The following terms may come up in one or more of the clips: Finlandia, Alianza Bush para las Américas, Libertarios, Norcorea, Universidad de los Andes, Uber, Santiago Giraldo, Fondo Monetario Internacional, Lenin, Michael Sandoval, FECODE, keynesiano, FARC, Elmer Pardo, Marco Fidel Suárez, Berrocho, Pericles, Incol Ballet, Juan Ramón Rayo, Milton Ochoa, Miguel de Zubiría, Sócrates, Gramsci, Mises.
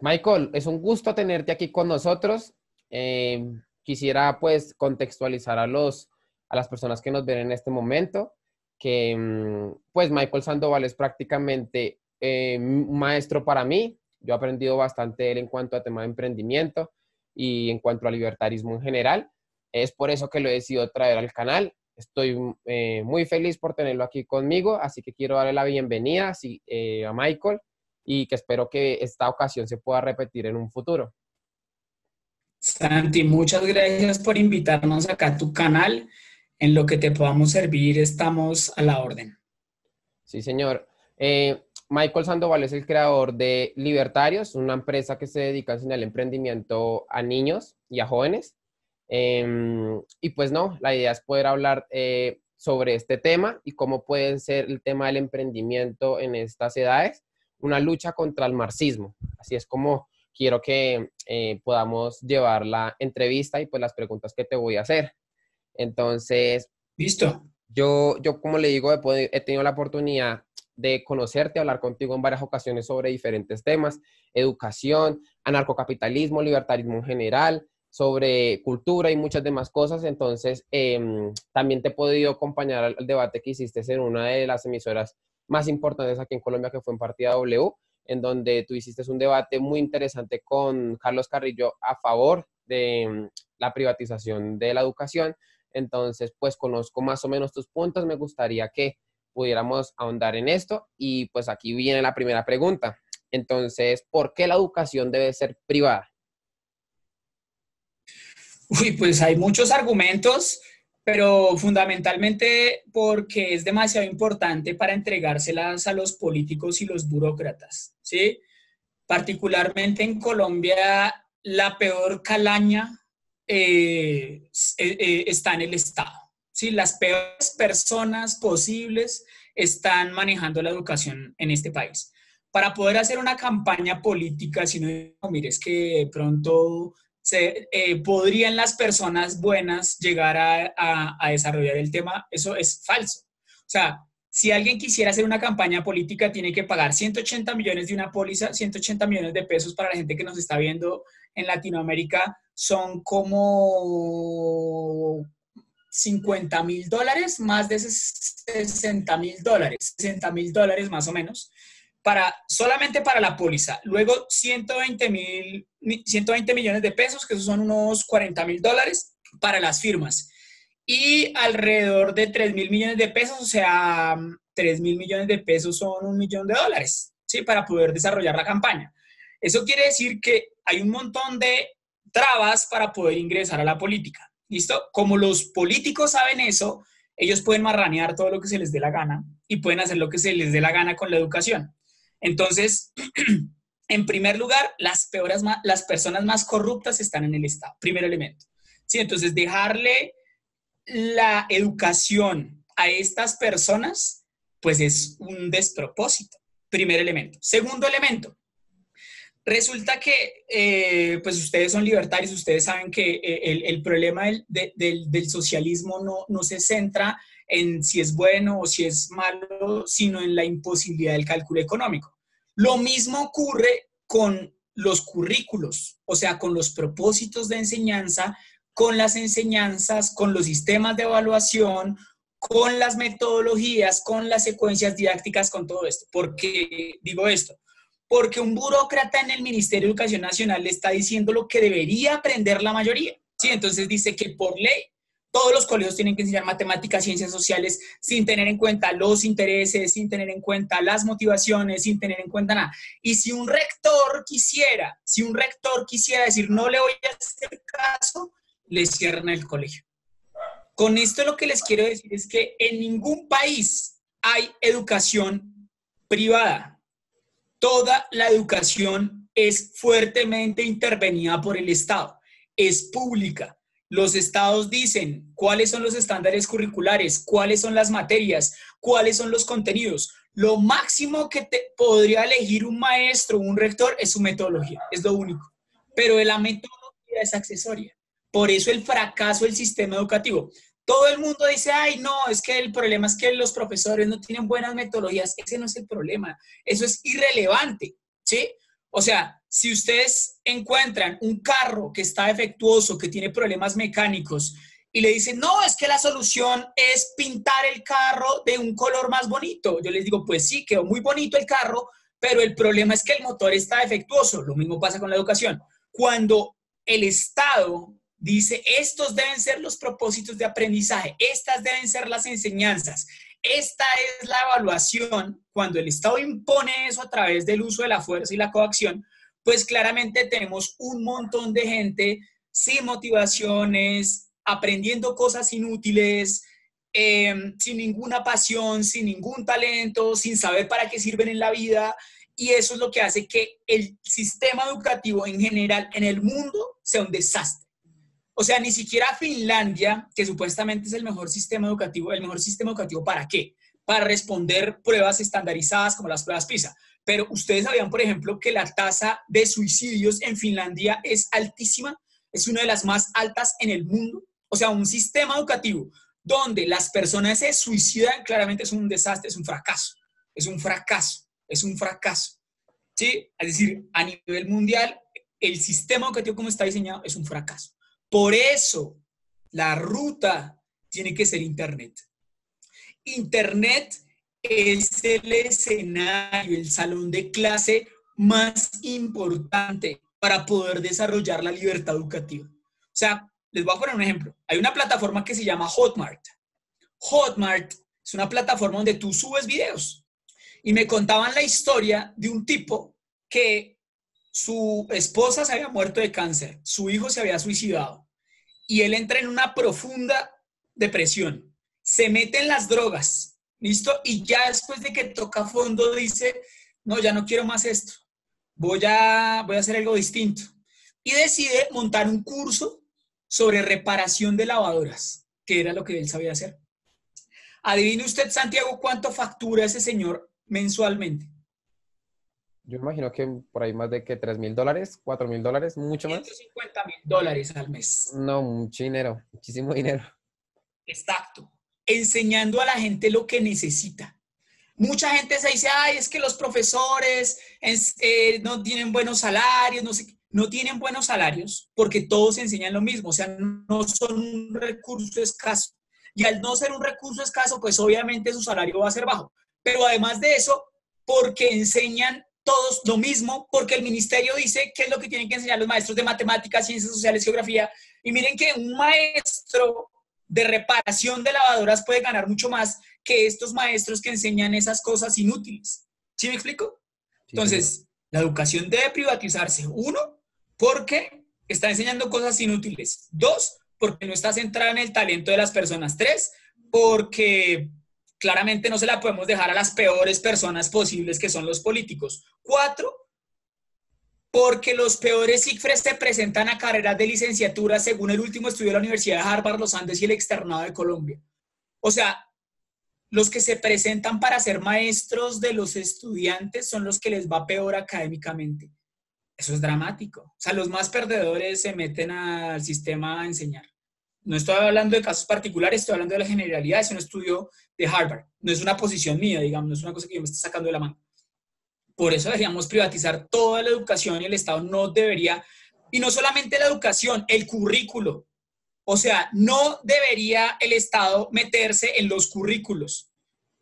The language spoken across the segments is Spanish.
Michael, es un gusto tenerte aquí con nosotros. Quisiera pues contextualizar a las personas que nos ven en este momento, que pues Michael Sandoval es prácticamente un maestro para mí. Yo he aprendido bastante de él en cuanto a tema de emprendimiento y en cuanto a libertarismo en general. Es por eso que lo he decidido traer al canal. Estoy muy feliz por tenerlo aquí conmigo, así que quiero darle la bienvenida a Michael y que espero que esta ocasión se pueda repetir en un futuro. Santi, muchas gracias por invitarnos acá a tu canal. En lo que te podamos servir, estamos a la orden. Sí, señor. Michael Sandoval es el creador de Libertarios, una empresa que se dedica al emprendimiento a niños y a jóvenes. Y pues no, la idea es poder hablar sobre este tema y cómo puede ser el tema del emprendimiento en estas edades, una lucha contra el marxismo. Así es como quiero que podamos llevar la entrevista y pues las preguntas que te voy a hacer. Entonces, listo. Yo como le digo, he tenido la oportunidad de conocerte, hablar contigo en varias ocasiones sobre diferentes temas: educación, anarcocapitalismo, libertarismo en general, sobre cultura y muchas demás cosas. Entonces, también te he podido acompañar al debate que hiciste en una de las emisoras más importantes aquí en Colombia, que fue en Partida W, en donde tú hiciste un debate muy interesante con Carlos Carrillo a favor de la privatización de la educación. Entonces, pues conozco más o menos tus puntos. Me gustaría que pudiéramos ahondar en esto y pues aquí viene la primera pregunta. Entonces, ¿por qué la educación debe ser privada? Uy, pues hay muchos argumentos, pero fundamentalmente porque es demasiado importante para entregárselas a los políticos y los burócratas, ¿sí? Particularmente en Colombia, la peor calaña está en el Estado, ¿sí? Las peores personas posibles están manejando la educación en este país. Para poder hacer una campaña política, si no, mire, es que de pronto podrían las personas buenas llegar a desarrollar el tema. Eso es falso. O sea, si alguien quisiera hacer una campaña política, tiene que pagar 180 millones de una póliza. 180 millones de pesos para la gente que nos está viendo en Latinoamérica son como 50 mil dólares, más de 60 mil dólares, 60 mil dólares más o menos, solamente para la póliza. Luego 120 millones de pesos, que esos son unos 40 mil dólares para las firmas. Y alrededor de 3 mil millones de pesos, o sea, 3 mil millones de pesos son $1 millón, ¿sí? Para poder desarrollar la campaña. Eso quiere decir que hay un montón de trabas para poder ingresar a la política, ¿listo? Como los políticos saben eso, ellos pueden marranear todo lo que se les dé la gana y pueden hacer lo que se les dé la gana con la educación. Entonces, en primer lugar, las personas más corruptas están en el Estado. Primer elemento. Sí, entonces, dejarle la educación a estas personas, pues es un despropósito. Primer elemento. Segundo elemento. Resulta que, pues ustedes son libertarios, ustedes saben que el problema del socialismo no se centra en si es bueno o si es malo, sino en la imposibilidad del cálculo económico. Lo mismo ocurre con los currículos, o sea, con los propósitos de enseñanza, con las enseñanzas, con los sistemas de evaluación, con las metodologías, con las secuencias didácticas, con todo esto. ¿Por qué digo esto? Porque un burócrata en el Ministerio de Educación Nacional le está diciendo lo que debería aprender la mayoría, ¿sí? Entonces dice que por ley todos los colegios tienen que enseñar matemáticas, ciencias sociales, sin tener en cuenta los intereses, sin tener en cuenta las motivaciones, sin tener en cuenta nada. Y si un rector quisiera, decir no le voy a hacer caso, le cierran el colegio. Con esto lo que les quiero decir es que en ningún país hay educación privada. Toda la educación es fuertemente intervenida por el Estado, es pública. Los estados dicen cuáles son los estándares curriculares, cuáles son las materias, cuáles son los contenidos. Lo máximo que podría elegir un maestro, un rector, es su metodología, es lo único. Pero la metodología es accesoria. Por eso el fracaso del sistema educativo. Todo el mundo dice, ay, no, es que el problema es que los profesores no tienen buenas metodologías. Ese no es el problema. Eso es irrelevante, ¿sí? O sea, si ustedes encuentran un carro que está defectuoso, que tiene problemas mecánicos, y le dicen, no, es que la solución es pintar el carro de un color más bonito. Yo les digo, pues sí, quedó muy bonito el carro, pero el problema es que el motor está defectuoso. Lo mismo pasa con la educación. Cuando el Estado dice, estos deben ser los propósitos de aprendizaje, estas deben ser las enseñanzas, esta es la evaluación, cuando el Estado impone eso a través del uso de la fuerza y la coacción, pues claramente tenemos un montón de gente sin motivaciones, aprendiendo cosas inútiles, sin ninguna pasión, sin ningún talento, sin saber para qué sirven en la vida. Y eso es lo que hace que el sistema educativo en general en el mundo sea un desastre. O sea, ni siquiera Finlandia, que supuestamente es el mejor sistema educativo, ¿para qué? Para responder pruebas estandarizadas como las pruebas PISA. Pero ustedes sabían, por ejemplo, que la tasa de suicidios en Finlandia es altísima, es una de las más altas en el mundo. O sea, un sistema educativo donde las personas se suicidan claramente es un desastre, es un fracaso. ¿Sí? Es decir, a nivel mundial, el sistema educativo como está diseñado es un fracaso. Por eso, la ruta tiene que ser Internet. Internet es el escenario, el salón de clase más importante para poder desarrollar la libertad educativa. O sea, les voy a poner un ejemplo. Hay una plataforma que se llama Hotmart. Hotmart es una plataforma donde tú subes videos. Y me contaban la historia de un tipo que su esposa se había muerto de cáncer, su hijo se había suicidado y él entra en una profunda depresión. Se mete en las drogas, ¿listo? Y ya después de que toca fondo dice, no, ya no quiero más esto. Voy a hacer algo distinto. Y decide montar un curso sobre reparación de lavadoras, que era lo que él sabía hacer. Adivine usted, Santiago, cuánto factura ese señor mensualmente. Yo imagino que por ahí más de que $3.000, $4.000, mucho más. $150.000 al mes. No, mucho dinero, muchísimo dinero. Exacto. Enseñando a la gente lo que necesita. Mucha gente se dice, ay, es que los profesores no tienen buenos salarios, no sé qué. No tienen buenos salarios porque todos enseñan lo mismo, o sea, no son un recurso escaso. Y al no ser un recurso escaso, pues obviamente su salario va a ser bajo. Pero además de eso, porque enseñan todos lo mismo, porque el ministerio dice qué es lo que tienen que enseñar los maestros de matemáticas, ciencias sociales, geografía. Y miren que un maestro de reparación de lavadoras puede ganar mucho más que estos maestros que enseñan esas cosas inútiles. ¿Sí me explico? Sí, entonces, claro, la educación debe privatizarse. Uno, porque está enseñando cosas inútiles. Dos, porque no está centrada en el talento de las personas. Tres, porque claramente no se la podemos dejar a las peores personas posibles que son los políticos. Cuatro, porque los peores ICFES se presentan a carreras de licenciatura según el último estudio de la Universidad de Harvard, los Andes y el externado de Colombia. O sea, los que se presentan para ser maestros de los estudiantes son los que les va peor académicamente. Eso es dramático. O sea, los más perdedores se meten al sistema a enseñar. No estoy hablando de casos particulares, estoy hablando de la generalidad. Es un estudio de Harvard. No es una posición mía, digamos, no es una cosa que yo me esté sacando de la mano. Por eso deberíamos privatizar toda la educación y el Estado no debería, y no solamente la educación, el currículo. O sea, no debería el Estado meterse en los currículos.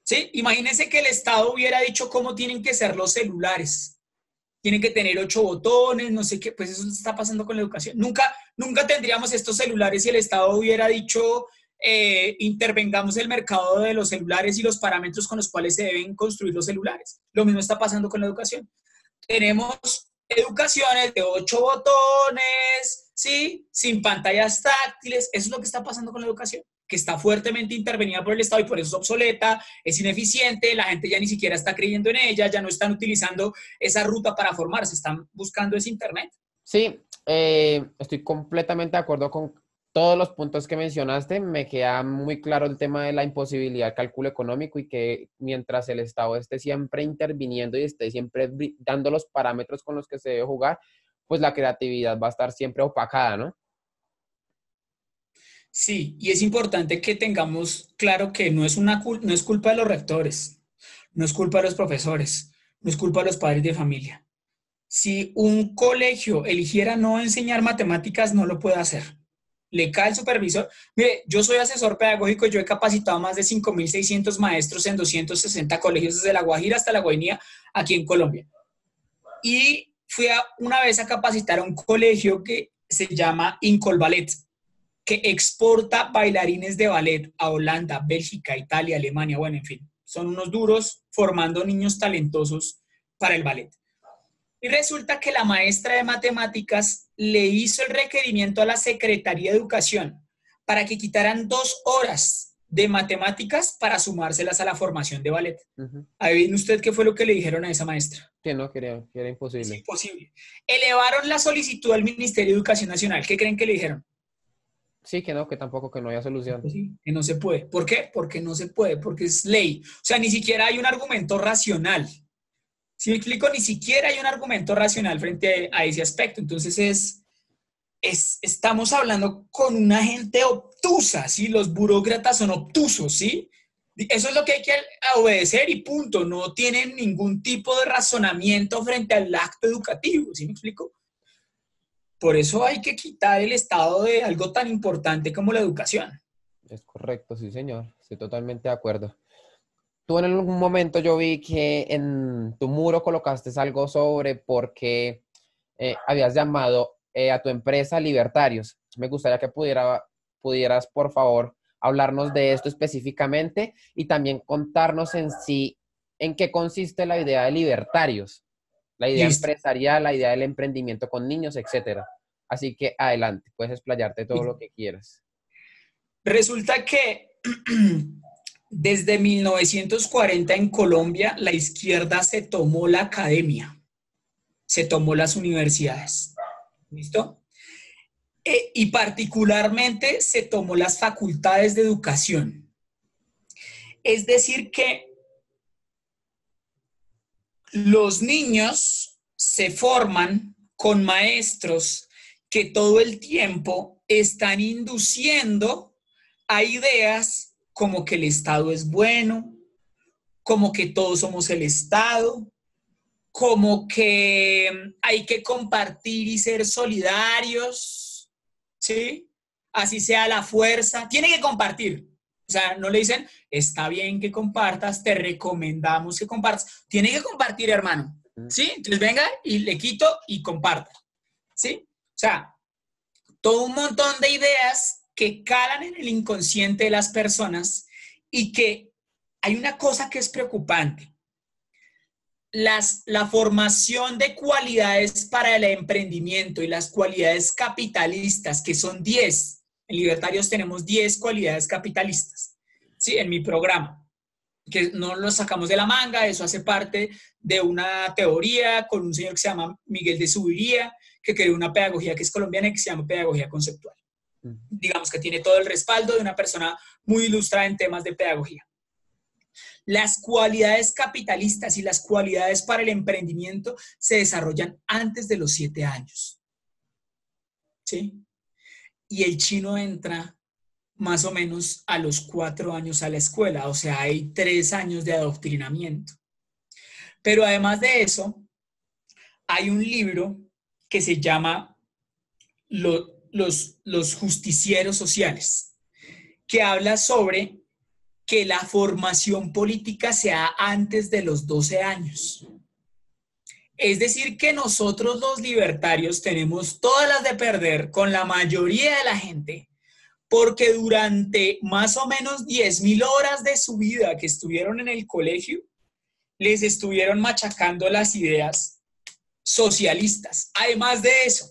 ¿Sí? Imagínense que el Estado hubiera dicho cómo tienen que ser los celulares. Tienen que tener 8 botones, no sé qué. Pues eso está pasando con la educación. Nunca tendríamos estos celulares si el Estado hubiera dicho intervengamos el mercado de los celulares y los parámetros con los cuales se deben construir los celulares. Lo mismo está pasando con la educación. Tenemos educaciones de 8 botones, ¿sí? Sin pantallas táctiles. Eso es lo que está pasando con la educación, que está fuertemente intervenida por el Estado y por eso es obsoleta, es ineficiente, la gente ya ni siquiera está creyendo en ella, ya no están utilizando esa ruta para formarse, están buscando ese Internet. Sí, estoy completamente de acuerdo con todos los puntos que mencionaste. Me queda muy claro el tema de la imposibilidad del cálculo económico y que mientras el Estado esté siempre interviniendo y esté siempre dando los parámetros con los que se debe jugar, pues la creatividad va a estar siempre opacada, ¿no? Sí, y es importante que tengamos claro que no es culpa de los rectores, no es culpa de los profesores, no es culpa de los padres de familia. si un colegio eligiera no enseñar matemáticas, no lo puede hacer. Le cae el supervisor. Mire, yo soy asesor pedagógico, yo he capacitado más de 5.600 maestros en 260 colegios, desde La Guajira hasta La Guainía, aquí en Colombia. Y fui una vez a capacitar a un colegio que se llama Incol Ballet, que exporta bailarines de ballet a Holanda, Bélgica, Italia, Alemania, bueno, en fin. Son unos duros formando niños talentosos para el ballet. Y resulta que la maestra de matemáticas le hizo el requerimiento a la Secretaría de Educación para que quitaran 2 horas de matemáticas para sumárselas a la formación de ballet. Adivine usted qué fue lo que le dijeron a esa maestra. Que no creo, que era imposible. Es imposible. Elevaron la solicitud al Ministerio de Educación Nacional. ¿Qué creen que le dijeron? Sí, que no, que tampoco, que no había solución. Sí, que no se puede. ¿Por qué? Porque no se puede, porque es ley. O sea, ni siquiera hay un argumento racional. Si me explico, ni siquiera hay un argumento racional frente a ese aspecto. Entonces, estamos hablando con una gente obtusa, ¿sí? Los burócratas son obtusos, ¿sí? Eso es lo que hay que obedecer y punto. No tienen ningún tipo de razonamiento frente al acto educativo, ¿sí me explico? Por eso hay que quitar el Estado de algo tan importante como la educación. Es correcto, sí señor. Estoy totalmente de acuerdo. Tú en algún momento yo vi que en tu muro colocaste algo sobre por qué habías llamado a tu empresa Libertarios. Me gustaría que pudieras, por favor, hablarnos de esto específicamente y también contarnos en sí en qué consiste la idea de Libertarios, la idea empresarial, la idea del emprendimiento con niños, etc. Así que adelante, puedes explayarte todo lo que quieras. Resulta que desde 1940 en Colombia, la izquierda se tomó la academia, se tomó las universidades, ¿listo? Y particularmente se tomó las facultades de educación. Es decir que los niños se forman con maestros que todo el tiempo están induciendo a ideas como que el Estado es bueno, como que todos somos el Estado, como que hay que compartir y ser solidarios, ¿sí? Así sea la fuerza, tiene que compartir. O sea, no le dicen, está bien que compartas, te recomendamos que compartas. Tiene que compartir, hermano, ¿sí? Entonces venga y le quito y comparta, ¿sí? O sea, todo un montón de ideas que calan en el inconsciente de las personas y que hay una cosa que es preocupante. La formación de cualidades para el emprendimiento y las cualidades capitalistas, que son 10. En Libertarios tenemos 10 cualidades capitalistas, ¿sí? En mi programa, que no lo sacamos de la manga, eso hace parte de una teoría con un señor que se llama Miguel de Zubiría, que creó una pedagogía que es colombiana y que se llama pedagogía conceptual. Digamos que tiene todo el respaldo de una persona muy ilustrada en temas de pedagogía. Las cualidades capitalistas y las cualidades para el emprendimiento se desarrollan antes de los 7 años. ¿Sí? Y el chino entra más o menos a los 4 años a la escuela, o sea, hay 3 años de adoctrinamiento. Pero además de eso, hay un libro que se llama Los justicieros sociales, que habla sobre que la formación política se da antes de los 12 años. Es decir, que nosotros los libertarios tenemos todas las de perder con la mayoría de la gente, porque durante más o menos 10.000 horas de su vida que estuvieron en el colegio, les estuvieron machacando las ideas socialistas. Además de eso,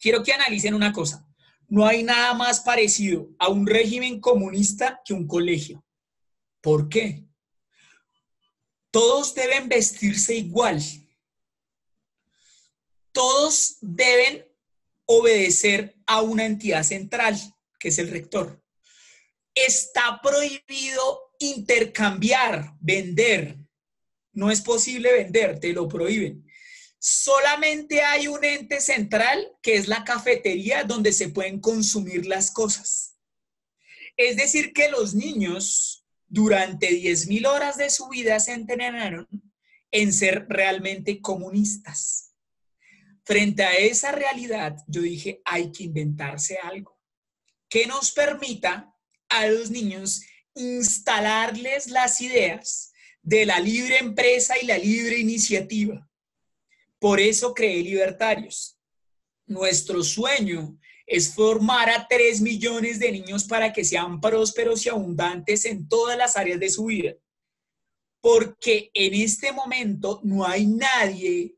quiero que analicen una cosa. No hay nada más parecido a un régimen comunista que un colegio. ¿Por qué? Todos deben vestirse igual. Todos deben obedecer a una entidad central, que es el rector. Está prohibido intercambiar, vender. No es posible vender, te lo prohíben. Solamente hay un ente central que es la cafetería donde se pueden consumir las cosas. Es decir que los niños durante 10.000 horas de su vida se entrenaron en ser realmente comunistas. Frente a esa realidad, yo dije, hay que inventarse algo que nos permita a los niños instalarles las ideas de la libre empresa y la libre iniciativa. Por eso creé Libertarios. Nuestro sueño es formar a 3 millones de niños para que sean prósperos y abundantes en todas las áreas de su vida. Porque en este momento no hay nadie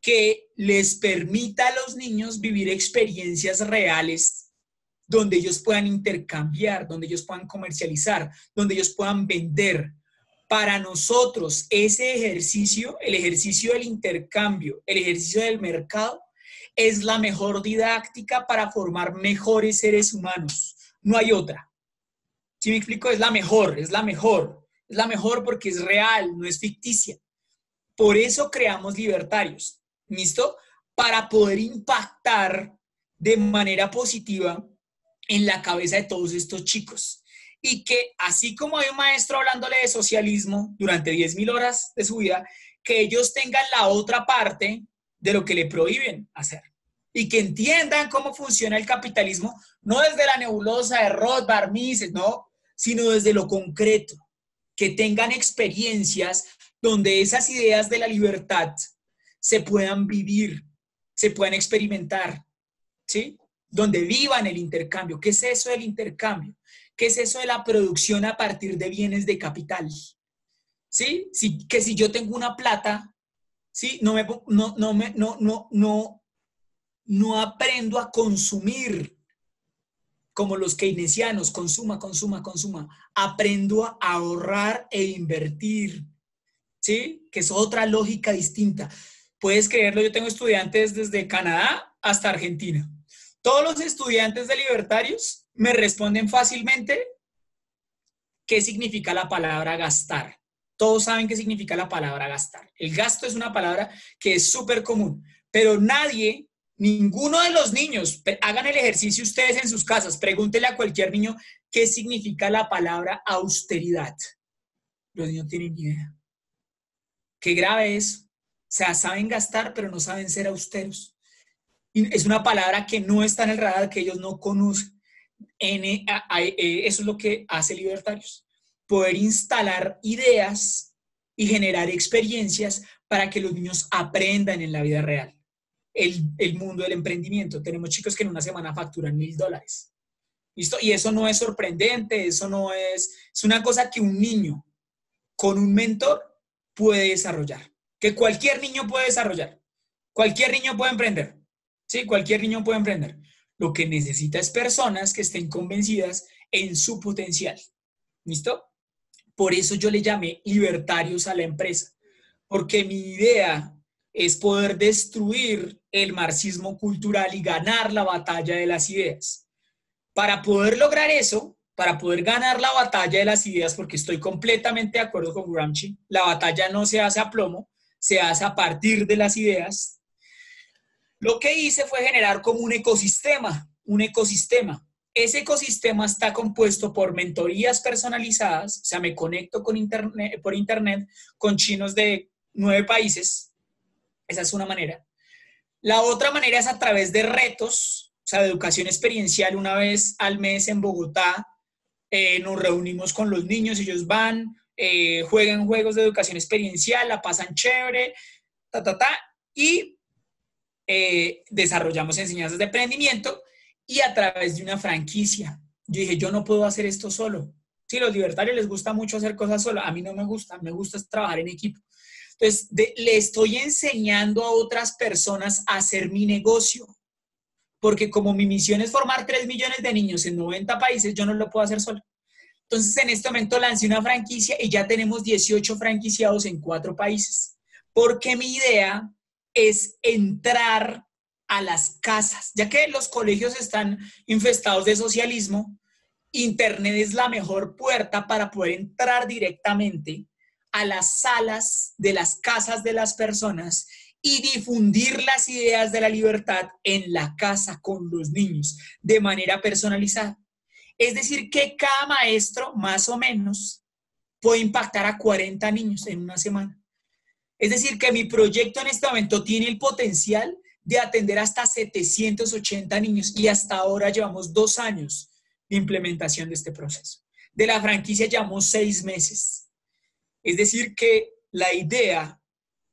que les permita a los niños vivir experiencias reales donde ellos puedan intercambiar, donde ellos puedan comercializar, donde ellos puedan vender. Para nosotros ese ejercicio, el ejercicio del intercambio, el ejercicio del mercado, es la mejor didáctica para formar mejores seres humanos. No hay otra. ¿Sí me explico? Es la mejor, es la mejor. Es la mejor porque es real, no es ficticia. Por eso creamos Libertarios. ¿Listo? Para poder impactar de manera positiva en la cabeza de todos estos chicos. Y que así como hay un maestro hablándole de socialismo durante 10.000 horas de su vida, que ellos tengan la otra parte de lo que le prohíben hacer. Y que entiendan cómo funciona el capitalismo, no desde la nebulosa de Rothbard, Mises, no, sino desde lo concreto. Que tengan experiencias donde esas ideas de la libertad se puedan vivir, se puedan experimentar, ¿sí? Donde vivan el intercambio. ¿Qué es eso del intercambio? ¿Qué es eso de la producción a partir de bienes de capital? ¿Sí? Que si yo tengo una plata, ¿sí? No aprendo a consumir como los keynesianos, consuma. Aprendo a ahorrar e invertir, ¿sí? Que es otra lógica distinta. Puedes creerlo, yo tengo estudiantes desde Canadá hasta Argentina. Todos los estudiantes de Libertarios me responden fácilmente qué significa la palabra gastar. Todos saben qué significa la palabra gastar. El gasto es una palabra que es súper común, pero nadie, ninguno de los niños, hagan el ejercicio ustedes en sus casas, pregúntenle a cualquier niño qué significa la palabra austeridad. Los niños no tienen ni idea. Qué grave es. O sea, saben gastar, pero no saben ser austeros. Y es una palabra que no está en el radar, que ellos no conocen. Eso es lo que hace Libertarios. Poder instalar ideas y generar experiencias para que los niños aprendan en la vida real. El mundo del emprendimiento. Tenemos chicos que en una semana facturan $1.000. ¿Listo? Y eso no es sorprendente, eso no es... Es una cosa que un niño con un mentor puede desarrollar. Que cualquier niño puede desarrollar. Cualquier niño puede emprender. Sí, cualquier niño puede emprender. Lo que necesita es personas que estén convencidas en su potencial. ¿Listo? Por eso yo le llamé Libertarios a la empresa, porque mi idea es poder destruir el marxismo cultural y ganar la batalla de las ideas. Para poder lograr eso, para poder ganar la batalla de las ideas, porque estoy completamente de acuerdo con Gramsci, la batalla no se hace a plomo, se hace a partir de las ideas. Lo que hice fue generar como un ecosistema, Ese ecosistema está compuesto por mentorías personalizadas, o sea, me conecto con internet, por internet con chinos de 9 países. Esa es una manera. La otra manera es a través de retos, o sea, de educación experiencial. Una vez al mes en Bogotá nos reunimos con los niños, ellos van, juegan juegos de educación experiencial, la pasan chévere, y desarrollamos enseñanzas de emprendimiento. Y a través de una franquicia. Yo dije, yo no puedo hacer esto solo. Sí, los libertarios les gusta mucho hacer cosas solo. A mí no me gusta, me gusta trabajar en equipo. Entonces, le estoy enseñando a otras personas a hacer mi negocio. Porque como mi misión es formar 3 millones de niños en 90 países, yo no lo puedo hacer solo. Entonces, en este momento lancé una franquicia y ya tenemos 18 franquiciados en 4 países. Porque mi idea es entrar a las casas, ya que los colegios están infestados de socialismo, internet es la mejor puerta para poder entrar directamente a las salas de las casas de las personas y difundir las ideas de la libertad en la casa con los niños de manera personalizada. Es decir, que cada maestro más o menos puede impactar a 40 niños en una semana. Es decir, que mi proyecto en este momento tiene el potencial de atender hasta 780 niños y hasta ahora llevamos 2 años de implementación de este proceso. De la franquicia llevamos 6 meses. Es decir, que la idea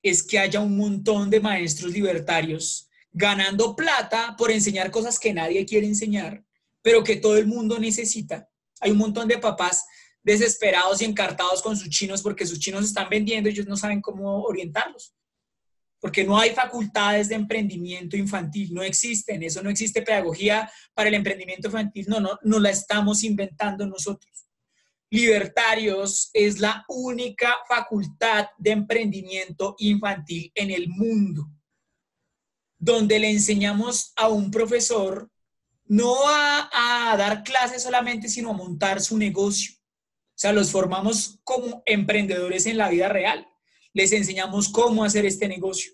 es que haya un montón de maestros libertarios ganando plata por enseñar cosas que nadie quiere enseñar, pero que todo el mundo necesita. Hay un montón de papás desesperados y encartados con sus chinos porque sus chinos están vendiendo y ellos no saben cómo orientarlos. Porque no hay facultades de emprendimiento infantil, no existen, eso no existe pedagogía para el emprendimiento infantil, no la estamos inventando nosotros. Libertarios es la única facultad de emprendimiento infantil en el mundo, donde le enseñamos a un profesor no a dar clases solamente, sino a montar su negocio. O sea, los formamos como emprendedores en la vida real. Les enseñamos cómo hacer este negocio.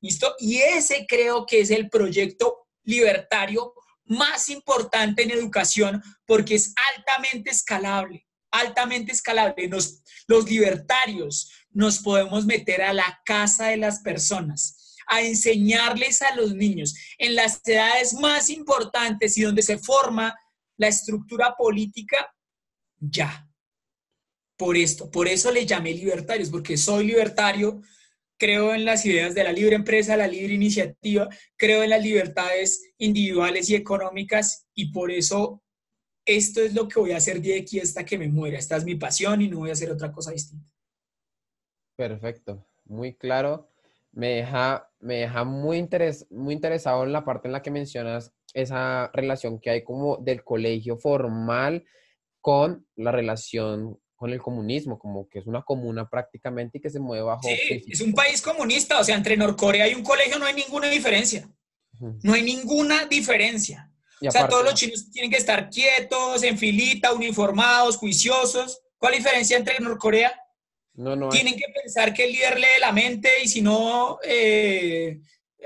¿Listo? Y ese creo que es el proyecto libertario más importante en educación porque es altamente escalable. Altamente escalable. Los libertarios nos podemos meter a la casa de las personas, a enseñarles a los niños en las edades más importantes y donde se forma la estructura política ya. Por esto, por eso le llamé libertarios, porque soy libertario, creo en las ideas de la libre empresa, la libre iniciativa, creo en las libertades individuales y económicas y por eso esto es lo que voy a hacer de aquí hasta que me muera. Esta es mi pasión y no voy a hacer otra cosa distinta. Perfecto, muy claro. Me deja muy interesado en la parte en la que mencionas esa relación que hay como del colegio formal con la relación con el comunismo, como que es una comuna prácticamente y que se mueve bajo... Sí, físico. Es un país comunista, o sea, entre Norcorea y un colegio no hay ninguna diferencia. No hay ninguna diferencia. Y o sea, aparte, todos los chinos tienen que estar quietos, en filita, uniformados, juiciosos. ¿Cuál es la diferencia entre Norcorea? No tienen que pensar que el líder lee la mente y si no,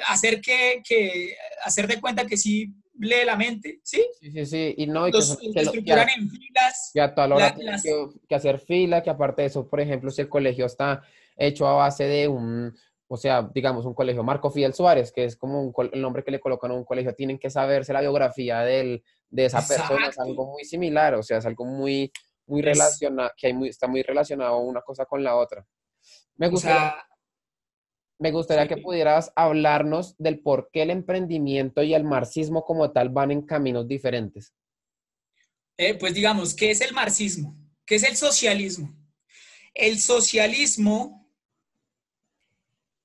hacer de cuenta que sí... lee la mente, ¿sí? Sí. Y no, y que estructuran en filas. Y a toda la hora tienen que hacer fila, que aparte de eso, por ejemplo, si el colegio está hecho a base de un colegio Marco Fidel Suárez, que es como el nombre que le colocan a un colegio, tienen que saberse la biografía de esa persona. Es algo muy similar, o sea, es algo muy, muy relacionado, está muy relacionado una cosa con la otra. Me gustaría que pudieras hablarnos del por qué el emprendimiento y el marxismo como tal van en caminos diferentes. Pues digamos, ¿qué es el marxismo? ¿Qué es el socialismo? El socialismo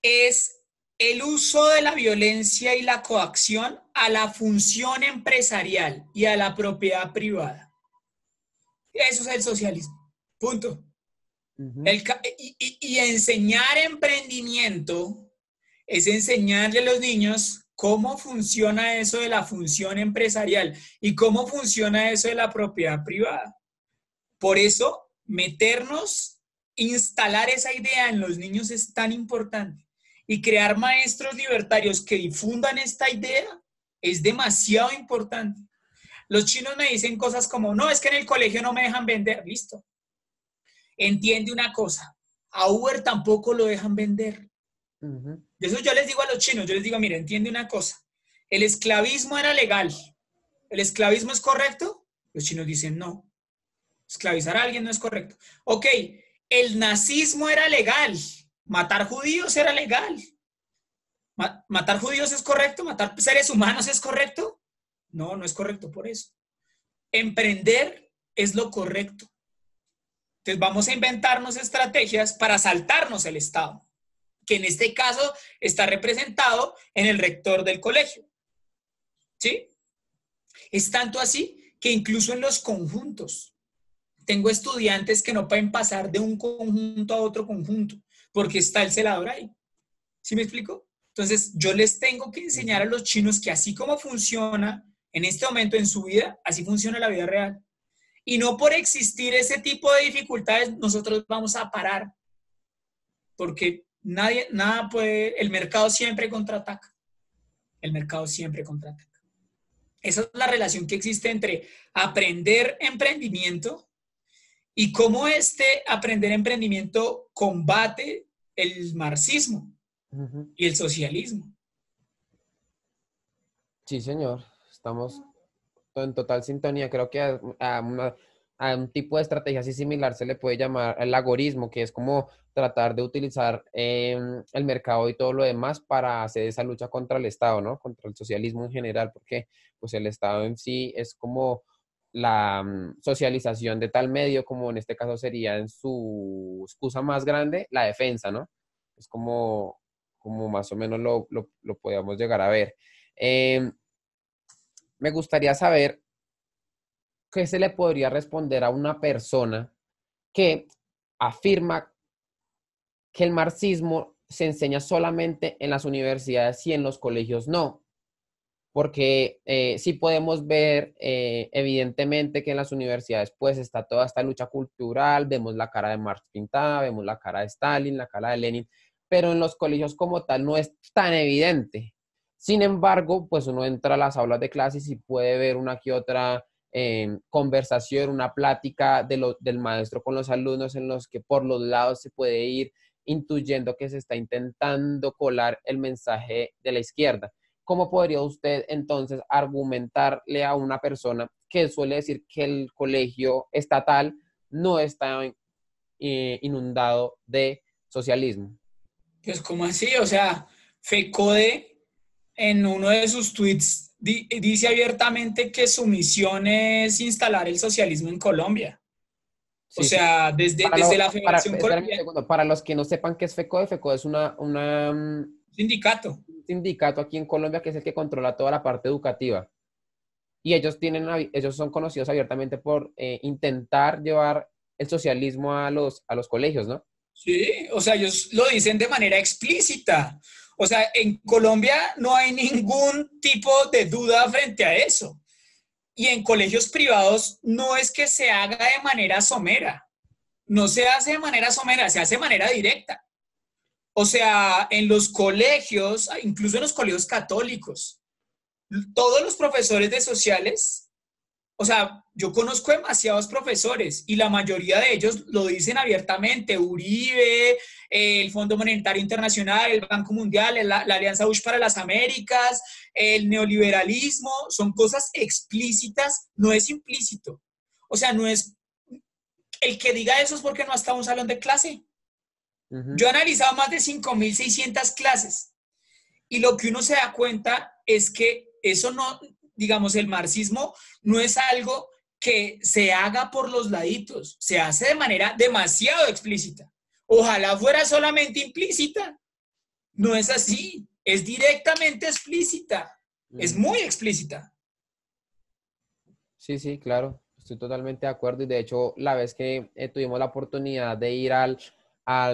es el uso de la violencia y la coacción a la función empresarial y a la propiedad privada. Eso es el socialismo. Punto. Y enseñar emprendimiento es enseñarle a los niños cómo funciona eso de la función empresarial y cómo funciona eso de la propiedad privada. Por eso, instalar esa idea en los niños es tan importante. Y crear maestros libertarios que difundan esta idea es demasiado importante. Los chinos me dicen cosas como, no, es que en el colegio no me dejan vender, listo. Entiende una cosa, a Uber tampoco lo dejan vender. Eso yo les digo a los chinos, yo les digo, mira, entiende una cosa, el esclavismo era legal, ¿el esclavismo es correcto? Los chinos dicen no, esclavizar a alguien no es correcto. Ok, el nazismo era legal, matar judíos era legal. ¿Matar judíos es correcto? ¿Matar seres humanos es correcto? No, no es correcto por eso. Emprender es lo correcto. Entonces vamos a inventarnos estrategias para saltarnos el Estado, que en este caso está representado en el rector del colegio. ¿Sí? Es tanto así que incluso en los conjuntos, tengo estudiantes que no pueden pasar de un conjunto a otro conjunto, porque está el celador ahí. ¿Sí me explico? Entonces yo les tengo que enseñar a los chinos que así como funciona en este momento en su vida, así funciona la vida real. Y no por existir ese tipo de dificultades, nosotros vamos a parar. Porque el mercado siempre contraataca. El mercado siempre contraataca. Esa es la relación que existe entre aprender emprendimiento y cómo este aprender emprendimiento combate el marxismo y el socialismo. Sí, señor. Estamos en total sintonía. Creo que a un tipo de estrategia así similar se le puede llamar el agorismo, que es como tratar de utilizar el mercado y todo lo demás para hacer esa lucha contra el Estado, ¿no? Contra el socialismo en general, porque pues el Estado en sí es como la socialización de tal medio, como en este caso sería en su excusa más grande, la defensa, ¿no? Es como más o menos lo podíamos llegar a ver. Me gustaría saber qué se le podría responder a una persona que afirma que el marxismo se enseña solamente en las universidades y en los colegios no. Porque sí podemos ver evidentemente que en las universidades pues está toda esta lucha cultural, vemos la cara de Marx pintada, vemos la cara de Stalin, la cara de Lenin, pero en los colegios como tal no es tan evidente. Sin embargo, pues uno entra a las aulas de clases y puede ver una que otra conversación, una plática del maestro con los alumnos en los que por los lados se puede ir intuyendo que se está intentando colar el mensaje de la izquierda. ¿Cómo podría usted entonces argumentarle a una persona que suele decir que el colegio estatal no está inundado de socialismo? Pues, ¿cómo así? O sea, FECODE en uno de sus tweets dice abiertamente que su misión es instalar el socialismo en Colombia. Sí, o sea, desde la Federación Colombiana. Para los que no sepan qué es FECODE, FECODE es una sindicato. Sindicato aquí en Colombia que es el que controla toda la parte educativa. Y ellos son conocidos abiertamente por intentar llevar el socialismo a los colegios, ¿no? Sí, o sea, ellos lo dicen de manera explícita. O sea, en Colombia no hay ningún tipo de duda frente a eso. Y en colegios privados no es que se haga de manera somera. No se hace de manera somera, se hace de manera directa. O sea, en los colegios, incluso en los colegios católicos, todos los profesores de sociales, o sea, yo conozco demasiados profesores y la mayoría de ellos lo dicen abiertamente, Uribe, el Fondo Monetario Internacional, el Banco Mundial, la Alianza Bush para las Américas, el neoliberalismo, son cosas explícitas, no es implícito. O sea, no es, el que diga eso es porque no ha estado en un salón de clase. Yo he analizado más de 5.600 clases y lo que uno se da cuenta es que eso no, digamos, el marxismo no es algo que se haga por los laditos, se hace de manera demasiado explícita. Ojalá fuera solamente implícita. No es así, es directamente explícita, es muy explícita. Sí, claro, estoy totalmente de acuerdo y de hecho la vez que tuvimos la oportunidad de ir a la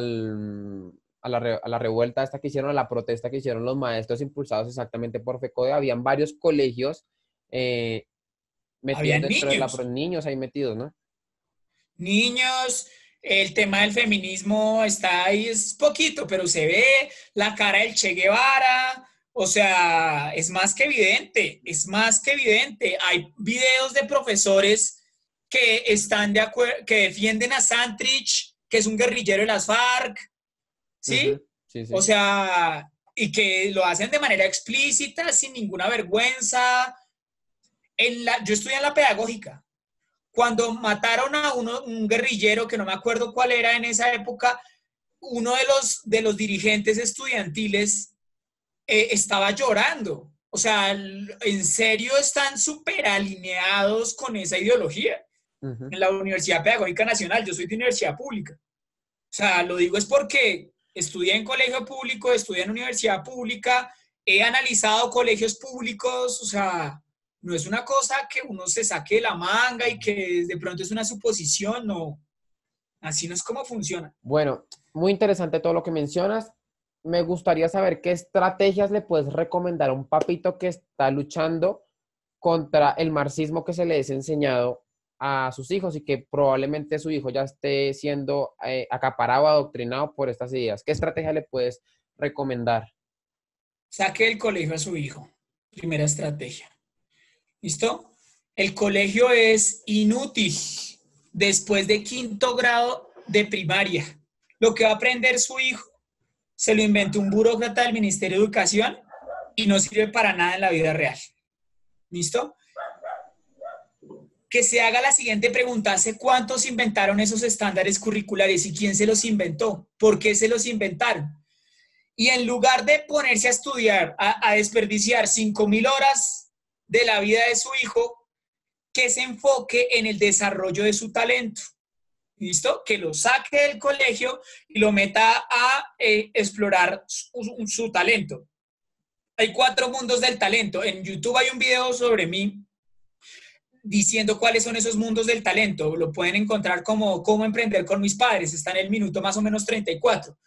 revuelta esta que hicieron, a la protesta que hicieron los maestros impulsados exactamente por FECODE, habían varios colegios metidos dentro de la... Niños ahí metidos, ¿no? Niños, el tema del feminismo está ahí, es poquito, pero se ve la cara del Che Guevara, o sea, es más que evidente, es más que evidente. Hay videos de profesores que están de acuerdo, que defienden a Santrich, que es un guerrillero de las FARC, ¿sí? Sí, sí. O sea, y que lo hacen de manera explícita, sin ninguna vergüenza. Yo estudié en la Pedagógica. Cuando mataron a un guerrillero, que no me acuerdo cuál era en esa época, uno de los dirigentes estudiantiles estaba llorando. O sea, en serio están súper alineados con esa ideología. En la Universidad Pedagógica Nacional, yo soy de universidad pública. O sea, lo digo es porque estudié en colegio público, estudié en universidad pública, he analizado colegios públicos, o sea, no es una cosa que uno se saque de la manga y que de pronto es una suposición, no. Así no es como funciona. Bueno, muy interesante todo lo que mencionas. Me gustaría saber qué estrategias le puedes recomendar a un papito que está luchando contra el marxismo que se le es enseñado a sus hijos y que probablemente su hijo ya esté siendo acaparado, adoctrinado por estas ideas. ¿Qué estrategia le puedes recomendar? Saque del colegio a su hijo. Primera estrategia. ¿Listo? El colegio es inútil después de quinto grado de primaria. Lo que va a aprender su hijo se lo inventó un burócrata del Ministerio de Educación y no sirve para nada en la vida real. ¿Listo? Que se haga la siguiente pregunta: ¿hace cuántos inventaron esos estándares curriculares y quién se los inventó? ¿Por qué se los inventaron? Y en lugar de ponerse a estudiar, a desperdiciar 5.000 horas de la vida de su hijo, que se enfoque en el desarrollo de su talento. ¿Listo? Que lo saque del colegio y lo meta a explorar su talento. Hay 4 mundos del talento. En YouTube hay un video sobre mí diciendo cuáles son esos mundos del talento. Lo pueden encontrar como Cómo emprender con mis padres. Está en el minuto más o menos 34.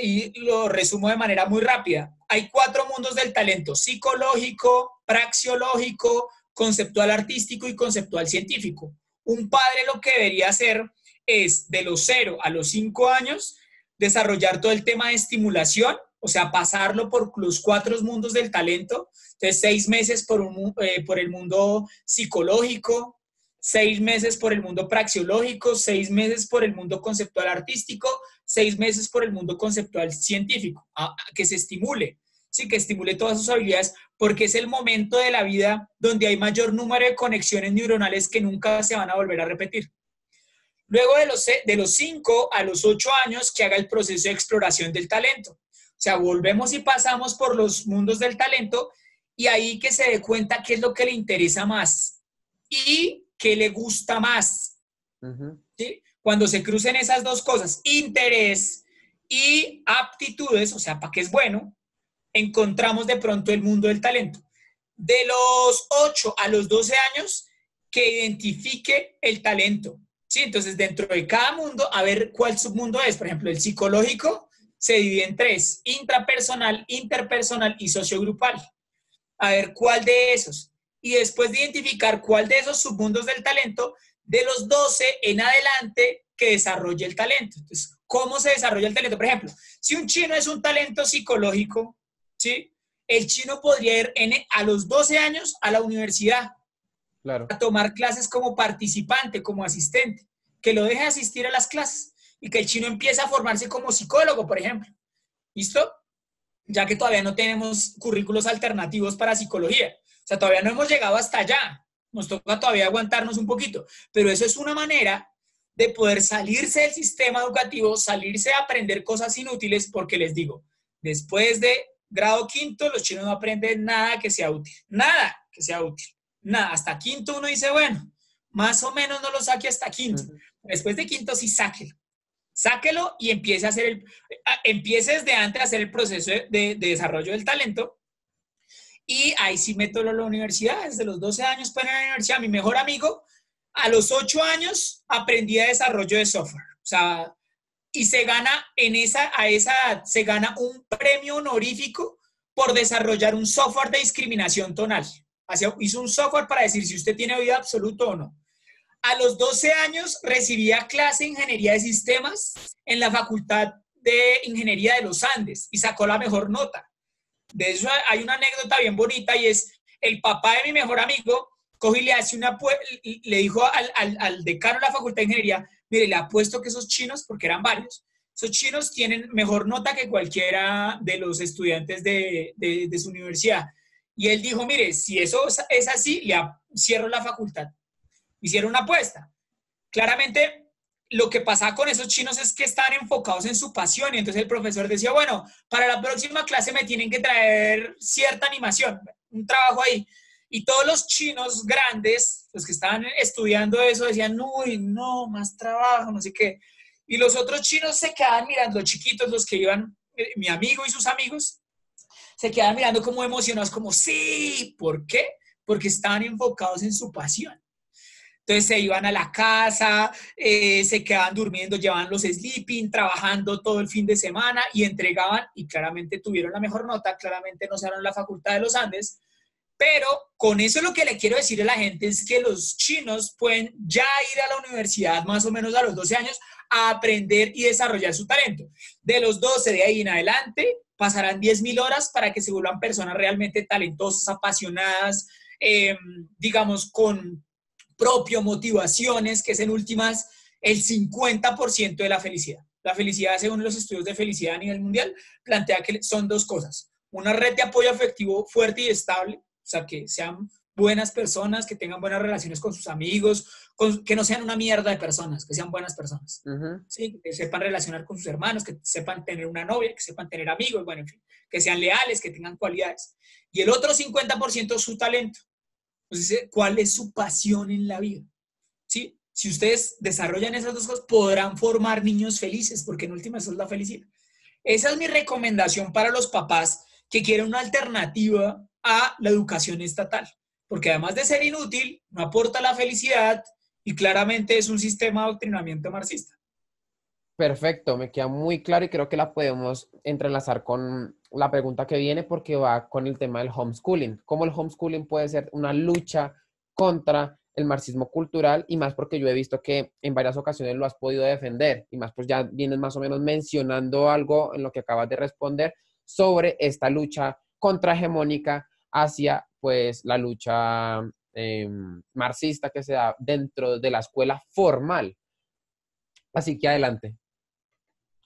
Y lo resumo de manera muy rápida. Hay 4 mundos del talento: psicológico, praxiológico, conceptual artístico y conceptual científico. Un padre lo que debería hacer es, de los 0 a los 5 años, desarrollar todo el tema de estimulación, o sea, pasarlo por los 4 mundos del talento. Entonces, 6 meses por el mundo psicológico, 6 meses por el mundo praxiológico, 6 meses por el mundo conceptual artístico, 6 meses por el mundo conceptual científico, que se estimule, sí, que estimule todas sus habilidades, porque es el momento de la vida donde hay mayor número de conexiones neuronales que nunca se van a volver a repetir. Luego de los 5 a los 8 años, que haga el proceso de exploración del talento. O sea, volvemos y pasamos por los mundos del talento y ahí que se dé cuenta qué es lo que le interesa más y qué le gusta más. ¿Sí? Cuando se crucen esas 2 cosas, interés y aptitudes, o sea, para qué es bueno, encontramos de pronto el mundo del talento. De los 8 a los 12 años, que identifique el talento. ¿Sí? Entonces, dentro de cada mundo, a ver cuál submundo es. Por ejemplo, el psicológico se divide en 3: intrapersonal, interpersonal y sociogrupal. A ver cuál de esos. Y después de identificar cuál de esos submundos del talento, de los 12 en adelante, que desarrolle el talento. Entonces, ¿cómo se desarrolla el talento? Por ejemplo, si un chino es un talento psicológico, ¿sí? El chino podría ir a los 12 años a la universidad, claro, a tomar clases como participante, como asistente, que lo deje asistir a las clases y que el chino empiece a formarse como psicólogo, por ejemplo. ¿Listo? Ya que todavía no tenemos currículos alternativos para psicología. O sea, todavía no hemos llegado hasta allá. Nos toca todavía aguantarnos un poquito. Pero eso es una manera de poder salirse del sistema educativo, salirse a aprender cosas inútiles, porque les digo, después de grado 5, los chinos no aprenden nada que sea útil. Nada que sea útil. Nada. Hasta 5 uno dice, bueno, más o menos no lo saque hasta 5. Después de 5 sí sáquelo. Sáquelo y empiece a hacer empiece desde antes a hacer el proceso de desarrollo del talento. Y ahí sí mételo a la universidad. Desde los 12 años pueden ir a la universidad. Mi mejor amigo, a los 8 años aprendía desarrollo de software. O sea, y se gana, a esa edad, se gana un premio honorífico por desarrollar un software de discriminación tonal. Hizo un software para decir si usted tiene oído absoluto o no. A los 12 años recibía clase de Ingeniería de Sistemas en la Facultad de Ingeniería de los Andes y sacó la mejor nota. De eso hay una anécdota bien bonita, y es el papá de mi mejor amigo coge y le dijo al decano de la Facultad de Ingeniería: mire, le apuesto que esos chinos, porque eran varios, esos chinos tienen mejor nota que cualquiera de los estudiantes de su universidad. Y él dijo: mire, si eso es así, cierro la facultad. Hicieron una apuesta. Claramente, lo que pasaba con esos chinos es que estaban enfocados en su pasión. Y entonces el profesor decía: bueno, para la próxima clase me tienen que traer cierta animación, un trabajo ahí. Y todos los chinos grandes, los que estaban estudiando eso, decían: uy, no, más trabajo, no sé qué. Y los otros chinos se quedaban mirando, los chiquitos, los que iban, mi amigo y sus amigos, se quedaban mirando como emocionados, como sí. ¿Por qué? Porque estaban enfocados en su pasión. Entonces se iban a la casa, se quedaban durmiendo, llevaban los sleeping, trabajando todo el fin de semana y entregaban, y claramente tuvieron la mejor nota, claramente no salieron de la Facultad de los Andes. Pero con eso lo que le quiero decir a la gente es que los chinos pueden ya ir a la universidad más o menos a los 12 años a aprender y desarrollar su talento. De los 12 de ahí en adelante pasarán 10.000 horas para que se vuelvan personas realmente talentosas, apasionadas, digamos con propio motivaciones, que es en últimas el 50% de la felicidad. La felicidad, según los estudios de felicidad a nivel mundial, plantea que son dos cosas. Una red de apoyo afectivo fuerte y estable, o sea, que sean buenas personas, que tengan buenas relaciones con sus amigos, que no sean una mierda de personas, que sean buenas personas. Sí, que sepan relacionar con sus hermanos, que sepan tener una novia, que sepan tener amigos, bueno, en fin, que sean leales, que tengan cualidades. Y el otro 50% su talento. Entonces, ¿cuál es su pasión en la vida? ¿Sí? Si ustedes desarrollan esas dos cosas, podrán formar niños felices, porque en última eso es la felicidad. Esa es mi recomendación para los papás que quieren una alternativa a la educación estatal, porque además de ser inútil, no aporta la felicidad y claramente es un sistema de adoctrinamiento marxista. Perfecto, me queda muy claro y creo que la podemos entrelazar con la pregunta que viene porque va con el tema del homeschooling. ¿Cómo el homeschooling puede ser una lucha contra el marxismo cultural? Y más porque yo he visto que en varias ocasiones lo has podido defender y más pues ya vienes más o menos mencionando algo en lo que acabas de responder sobre esta lucha contrahegemónica hacia pues la lucha marxista que se da dentro de la escuela formal. Así que adelante.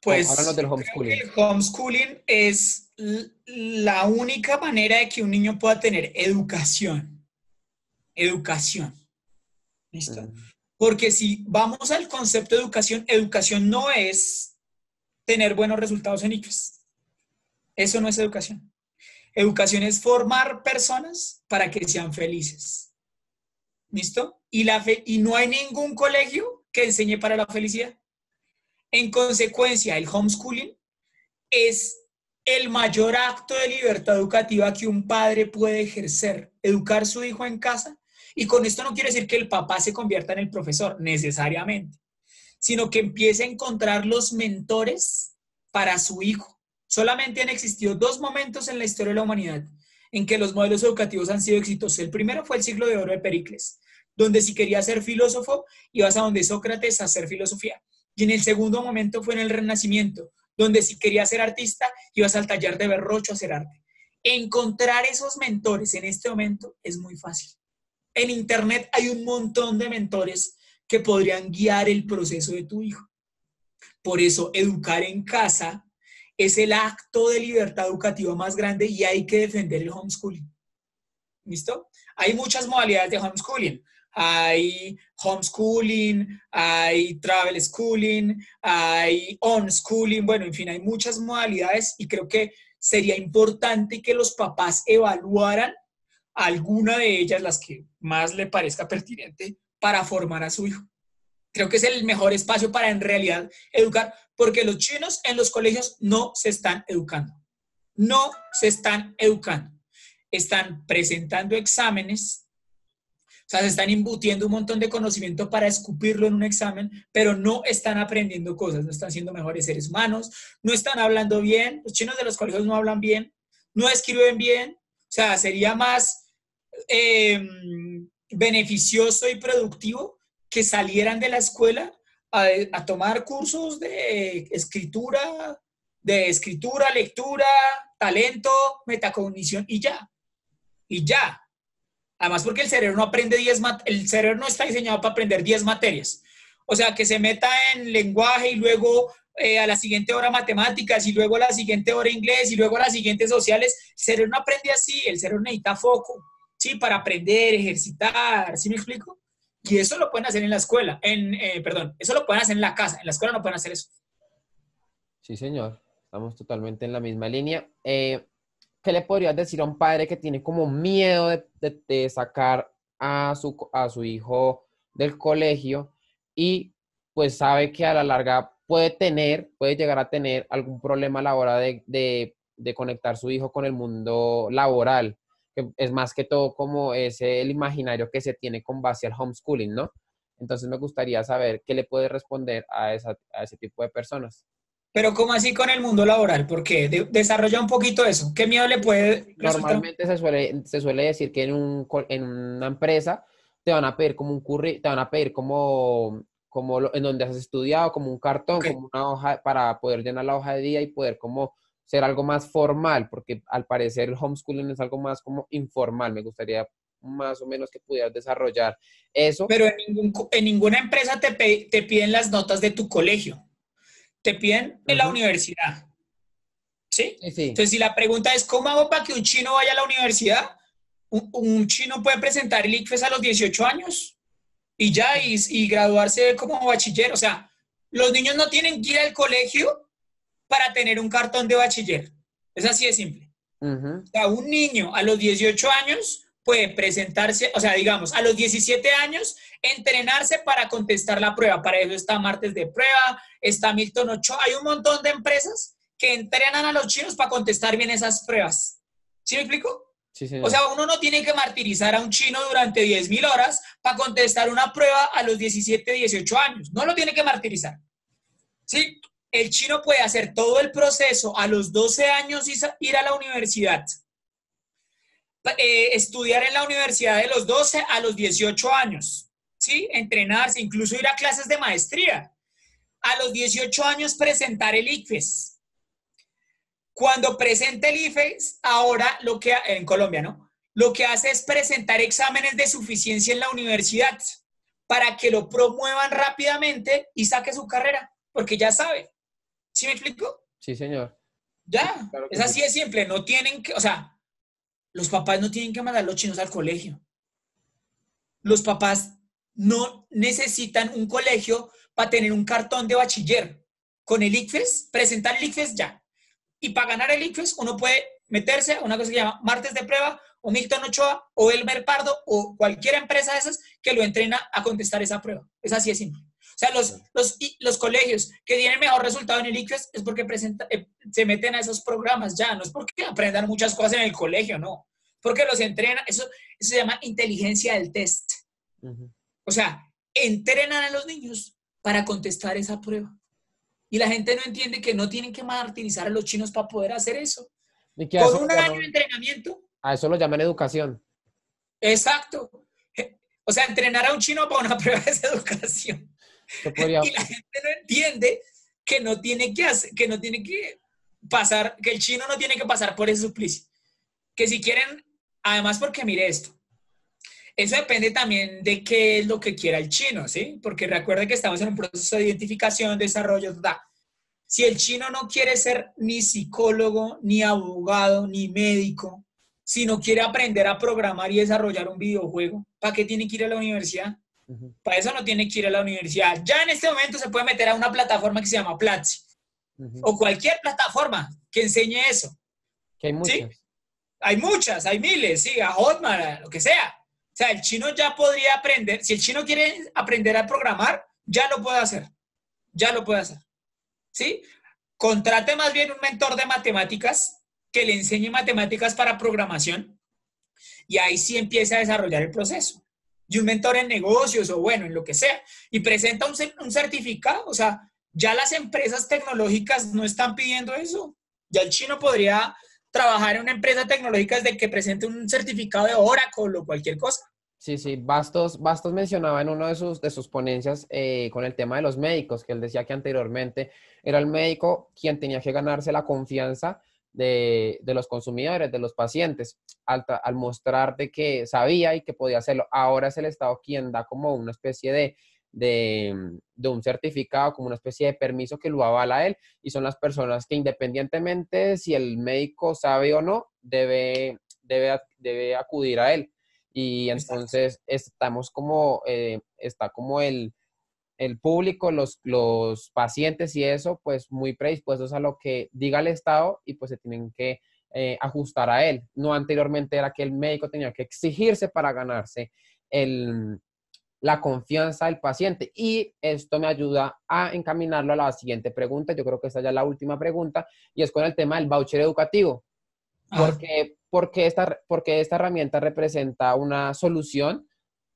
Pues háblanos del homeschooling. Creo que el homeschooling es la única manera de que un niño pueda tener educación. Educación. ¿Listo? Porque si vamos al concepto de educación, educación no es tener buenos resultados en ICFES. Eso no es educación. Educación es formar personas para que sean felices. ¿Listo? Y no hay ningún colegio que enseñe para la felicidad. En consecuencia, el homeschooling es el mayor acto de libertad educativa que un padre puede ejercer. Educar a su hijo en casa. Y con esto no quiere decir que el papá se convierta en el profesor, necesariamente, sino que empiece a encontrar los mentores para su hijo. Solamente han existido dos momentos en la historia de la humanidad en que los modelos educativos han sido exitosos. El primero fue el siglo de oro de Pericles, donde si querías ser filósofo, ibas a donde Sócrates a hacer filosofía. Y en el segundo momento fue en el Renacimiento, donde si querías ser artista, ibas al taller de Berrocho a hacer arte. Encontrar esos mentores en este momento es muy fácil. En internet hay un montón de mentores que podrían guiar el proceso de tu hijo. Por eso, educar en casa es el acto de libertad educativa más grande y hay que defender el homeschooling. ¿Listo? Hay muchas modalidades de homeschooling. Hay homeschooling, hay travel schooling, hay onschooling. Bueno, en fin, hay muchas modalidades y creo que sería importante que los papás evaluaran alguna de ellas, las que más le parezca pertinente, para formar a su hijo. Creo que es el mejor espacio para en realidad educar, porque los chinos en los colegios no se están educando. No se están educando. Están presentando exámenes, o sea, se están imbutiendo un montón de conocimiento para escupirlo en un examen, pero no están aprendiendo cosas, no están siendo mejores seres humanos, no están hablando bien, los chinos de los colegios no hablan bien, no escriben bien. O sea, sería más beneficioso y productivo que salieran de la escuela a tomar cursos de escritura, lectura, talento, metacognición y ya. Y ya. Además porque el cerebro no aprende 10 materias, el cerebro no está diseñado para aprender 10 materias. O sea, que se meta en lenguaje y luego a la siguiente hora matemáticas y luego a la siguiente hora inglés y luego a la siguiente sociales. El cerebro no aprende así, el cerebro necesita foco, ¿sí? Para aprender, ejercitar, ¿sí me explico? Y eso lo pueden hacer en la escuela, eso lo pueden hacer en la casa, en la escuela no pueden hacer eso. Sí, señor, estamos totalmente en la misma línea. ¿Qué le podrías decir a un padre que tiene como miedo de sacar a su hijo del colegio y pues sabe que a la larga puede llegar a tener algún problema a la hora de conectar su hijo con el mundo laboral, que es más que todo como es el imaginario que se tiene con base al homeschooling, ¿no? Entonces me gustaría saber qué le puede responder a ese tipo de personas. Pero ¿cómo así con el mundo laboral? ¿Por qué? Desarrolla un poquito eso. ¿Qué miedo le puede resultar? Normalmente se suele decir que en una empresa te van a pedir como un currículum, te van a pedir como en donde has estudiado, como un cartón, okay, como una hoja, para poder llenar la hoja de día y poder como ser algo más formal, porque al parecer el homeschooling es algo más como informal. Me gustaría más o menos que pudieras desarrollar eso. Pero en ninguna empresa te piden las notas de tu colegio. te piden en la universidad. ¿Sí? Sí, ¿sí? Entonces, si la pregunta es, ¿cómo hago para que un chino vaya a la universidad? Un chino puede presentar el ICFES a los 18 años y ya, y graduarse como bachiller. O sea, los niños no tienen que ir al colegio para tener un cartón de bachiller. Es así de simple. O sea, un niño a los 18 años puede presentarse, o sea, digamos, a los 17 años, entrenarse para contestar la prueba. Para eso está Martes de Prueba, está Milton Ochoa. Hay un montón de empresas que entrenan a los chinos para contestar bien esas pruebas. ¿Sí me explico? Sí, señor. O sea, uno no tiene que martirizar a un chino durante 10.000 horas para contestar una prueba a los 17, 18 años. No lo tiene que martirizar. ¿Sí? El chino puede hacer todo el proceso a los 12 años y ir a la universidad. Estudiar en la universidad de los 12 a los 18 años, ¿sí? Entrenarse, incluso ir a clases de maestría. A los 18 años presentar el ICFES. Cuando presenta el ICFES, ahora lo que, en Colombia, ¿no? Lo que hace es presentar exámenes de suficiencia en la universidad para que lo promuevan rápidamente y saque su carrera, porque ya sabe. ¿Sí me explico? Sí, señor. Ya, claro, es así de simple. No tienen que, o sea, los papás no tienen que mandar a los chinos al colegio. Los papás no necesitan un colegio para tener un cartón de bachiller. Con el ICFES, presentar el ICFES ya. Y para ganar el ICFES, uno puede meterse a una cosa que se llama Martes de Prueba, o Milton Ochoa, o Elmer Pardo, o cualquier empresa de esas que lo entrena a contestar esa prueba. Es así de simple. O sea, los colegios que tienen mejor resultado en el ICFES es porque se meten a esos programas ya. No es porque aprendan muchas cosas en el colegio, no. Porque los entrenan. Eso se llama inteligencia del test. O sea, entrenan a los niños para contestar esa prueba. Y la gente no entiende que no tienen que martirizar a los chinos para poder hacer eso. ¿Y que con un año de entrenamiento? A eso lo llaman educación. Exacto. O sea, entrenar a un chino para una prueba es educación. Y la gente no entiende que no tiene que hacer, que no tiene que pasar, que el chino no tiene que pasar por ese suplicio. Que si quieren, además, porque mire esto, eso depende también de qué es lo que quiera el chino, ¿sí? Porque recuerden que estamos en un proceso de identificación, desarrollo, da. Si el chino no quiere ser ni psicólogo, ni abogado, ni médico, si no quiere aprender a programar y desarrollar un videojuego, ¿para qué tiene que ir a la universidad? Para eso no tiene que ir a la universidad. Ya en este momento se puede meter a una plataforma que se llama Platzi. O cualquier plataforma que enseñe eso. Que hay muchas. ¿Sí? Hay muchas, hay miles, sí, a Hotmart, a lo que sea. O sea, el chino ya podría aprender. Si el chino quiere aprender a programar, ya lo puede hacer. Ya lo puede hacer. ¿Sí? Contrate más bien un mentor de matemáticas que le enseñe matemáticas para programación. Y ahí sí empieza a desarrollar el proceso. Y un mentor en negocios o bueno, en lo que sea. Y presenta un certificado. O sea, ya las empresas tecnológicas no están pidiendo eso. Ya el chino podría trabajar en una empresa tecnológica desde que presente un certificado de Oracle o cualquier cosa. Sí, sí. Bastos mencionaba en una de sus ponencias con el tema de los médicos, que él decía que anteriormente era el médico quien tenía que ganarse la confianza de los consumidores, de los pacientes, al mostrar de que sabía y que podía hacerlo. Ahora es el Estado quien da como una especie de un certificado, como una especie de permiso que lo avala a él, y son las personas que, independientemente si el médico sabe o no, debe acudir a él. Y entonces estamos como está como el público, los pacientes y eso, pues muy predispuestos a lo que diga el Estado, y pues se tienen que ajustar a él. No anteriormente era que el médico tenía que exigirse para ganarse la confianza del paciente. Y esto me ayuda a encaminarlo a la siguiente pregunta. Yo creo que esta ya es la última pregunta, y es con el tema del voucher educativo. Porque esta herramienta representa una solución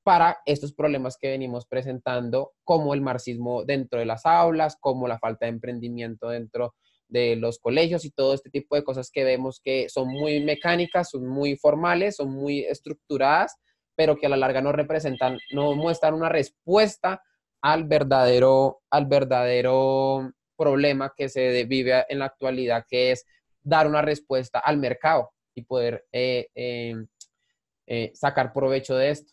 para estos problemas que venimos presentando, como el marxismo dentro de las aulas, como la falta de emprendimiento dentro de los colegios y todo este tipo de cosas que vemos que son muy mecánicas, son muy formales, son muy estructuradas, pero que a la larga no representan, no muestran una respuesta al verdadero problema que se vive en la actualidad, que es dar una respuesta al mercado y poder sacar provecho de esto.